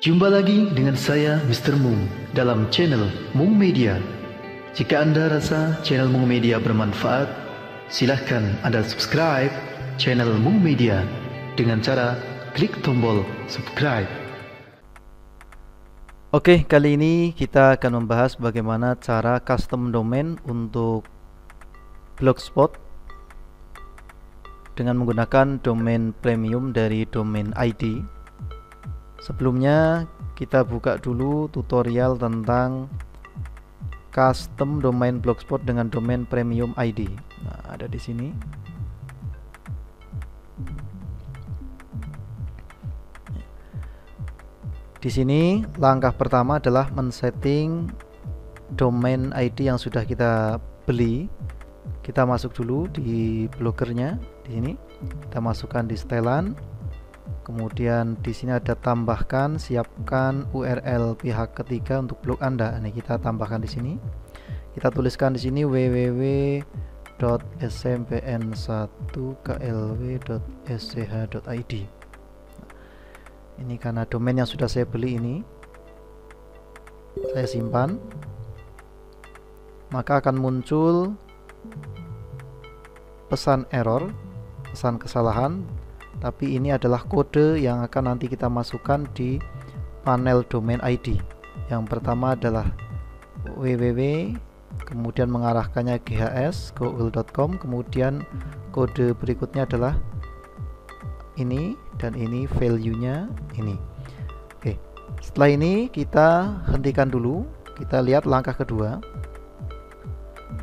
Jumpa lagi dengan saya Mr. Mung dalam channel Mung Media. Jika Anda rasa channel Mung Media bermanfaat, silahkan Anda subscribe channel Mung Media dengan cara klik tombol subscribe. Oke, kali ini kita akan membahas bagaimana cara custom domain untuk blogspot dengan menggunakan domain premium dari domain ID. Sebelumnya kita buka dulu tutorial tentang custom domain blogspot dengan domain premium ID. Nah, ada di sini. Di sini langkah pertama adalah men-setting domain ID yang sudah kita beli. Kita masuk dulu di bloggernya, di sini kita masukkan di setelan. Kemudian di sini ada tambahkan, siapkan URL pihak ketiga untuk blog Anda. Ini kita tambahkan di sini. Kita tuliskan di sini www.smpn1klw.sch.id. Ini karena domain yang sudah saya beli ini. Saya simpan. Maka akan muncul pesan error, pesan kesalahan. Tapi ini adalah kode yang akan nanti kita masukkan di panel domain ID. Yang pertama adalah www, kemudian mengarahkannya ghs.google.com, kemudian kode berikutnya adalah ini dan ini, value-nya ini. Oke, setelah ini kita hentikan dulu. Kita lihat langkah kedua.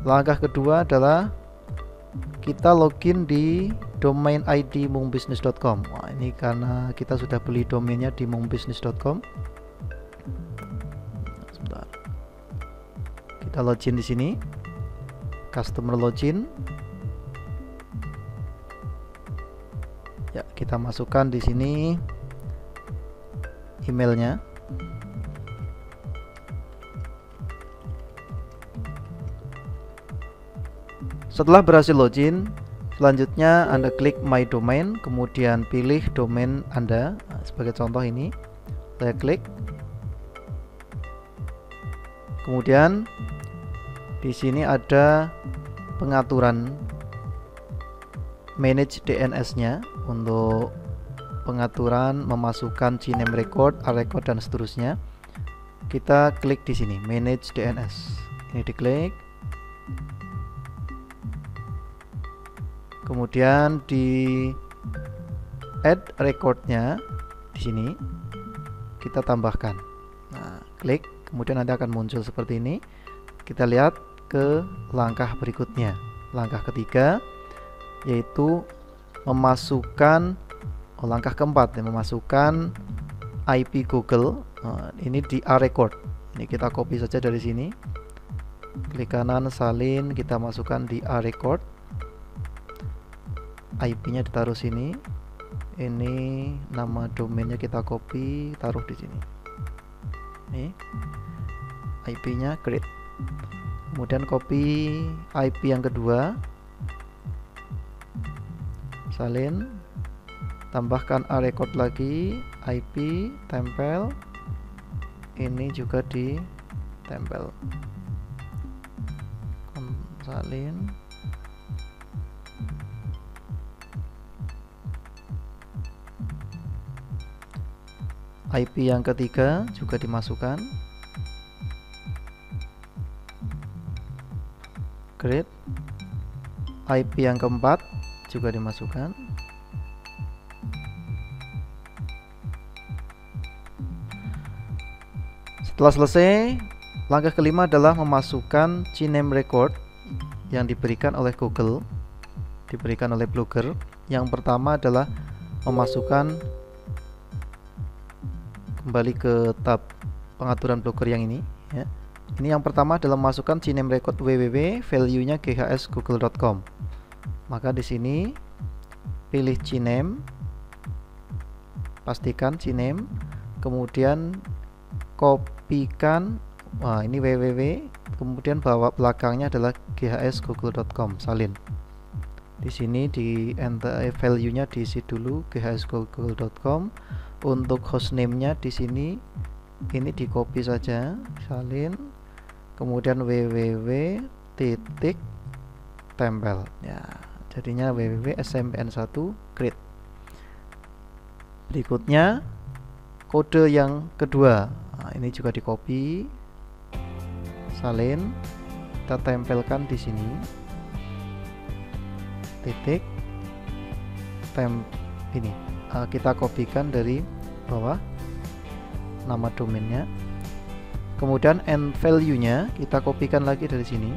Langkah kedua adalah kita login di domain ID mungbusiness.com. Wah, ini karena kita sudah beli domainnya di mungbusiness.com. Sebentar. Kita login di sini. Customer login. Ya, kita masukkan di sini emailnya. Setelah berhasil login, selanjutnya Anda klik My Domain, kemudian pilih domain Anda. Sebagai contoh ini, saya klik. Kemudian di sini ada pengaturan manage DNS-nya untuk pengaturan memasukkan CNAME record, A record dan seterusnya. Kita klik di sini manage DNS. Ini diklik. Kemudian di add recordnya di sini kita tambahkan. Nah, klik, kemudian nanti akan muncul seperti ini. Kita lihat ke langkah berikutnya, langkah ketiga, yaitu memasukkan, langkah keempat, memasukkan IP Google. Nah, ini di A record. Ini kita copy saja dari sini. Klik kanan, salin, kita masukkan di A record. IP-nya ditaruh sini. Ini nama domainnya kita copy, taruh di sini. Ini IP-nya create. Kemudian copy IP yang kedua. Salin. Tambahkan A record lagi, IP tempel. Ini juga di tempel. Salin. IP yang ketiga juga dimasukkan. Create. IP yang keempat juga dimasukkan. Setelah selesai, langkah kelima adalah memasukkan CNAME record yang diberikan oleh Google, diberikan oleh blogger. Yang pertama adalah memasukkan, kembali ke tab pengaturan blogger yang ini ya. Ini yang pertama adalah masukkan CNAME record www, value-nya ghs.google.com. Maka di sini pilih CNAME, pastikan CNAME, kemudian kopikan. Wah, ini www, kemudian bawa belakangnya adalah ghs.google.com, salin. Di sini di enter value-nya diisi dulu ghs.google.com. untuk hostname-nya di sini ini di copy saja, salin, kemudian www titik tempel ya, jadinya www smpn1 create. Berikutnya kode yang kedua, nah, ini juga di copy, salin, kita tempelkan di sini titik temp ini, kita copykan dari bawah nama domainnya, kemudian end value nya kita copykan lagi dari sini,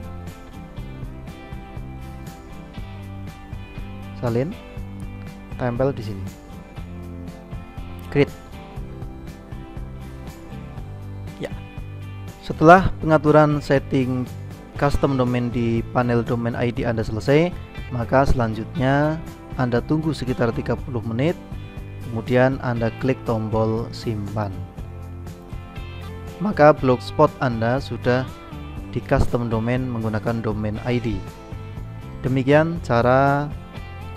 salin, tempel di sini, create ya. Setelah pengaturan setting custom domain di panel domain ID Anda selesai, maka selanjutnya Anda tunggu sekitar 30 menit, kemudian Anda klik tombol simpan. Maka blogspot Anda sudah di custom domain menggunakan domain ID. Demikian cara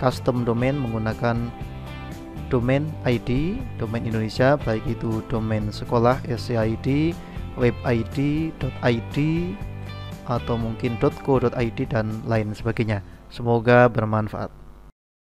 custom domain menggunakan domain ID, domain Indonesia, baik itu domain sekolah SCID, web ID.id, atau mungkin .co.id dan lain sebagainya. Semoga bermanfaat.